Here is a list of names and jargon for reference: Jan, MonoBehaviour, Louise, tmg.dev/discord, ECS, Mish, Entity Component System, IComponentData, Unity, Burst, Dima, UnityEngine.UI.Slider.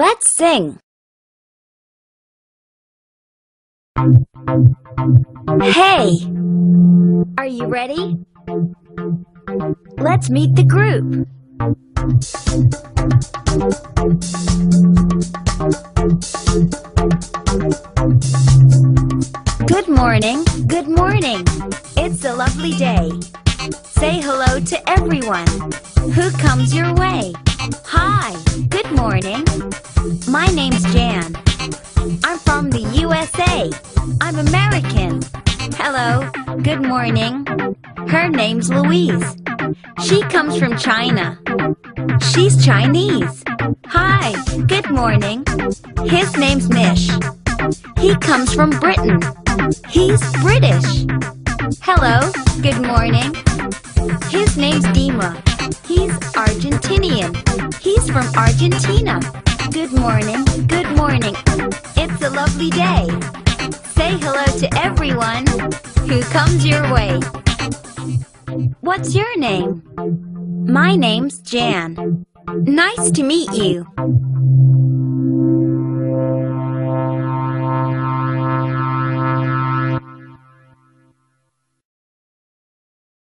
let's sing. Hey! Are you ready? Let's meet the group. Good morning, good morning. It's a lovely day. Say hello to everyone who comes your way. Hi, good morning. My name's Jan. I'm from the USA. I'm American. Hello, good morning. Her name's Louise. She comes from China. She's Chinese. Hi, good morning. His name's Mish. He comes from Britain. He's British. Hello, good morning. His name's Dima. He's Argentinian. He's from Argentina. Good morning, good morning. It's a lovely day. Say hello to everyone who comes your way. What's your name? My name's Jan. Nice to meet you.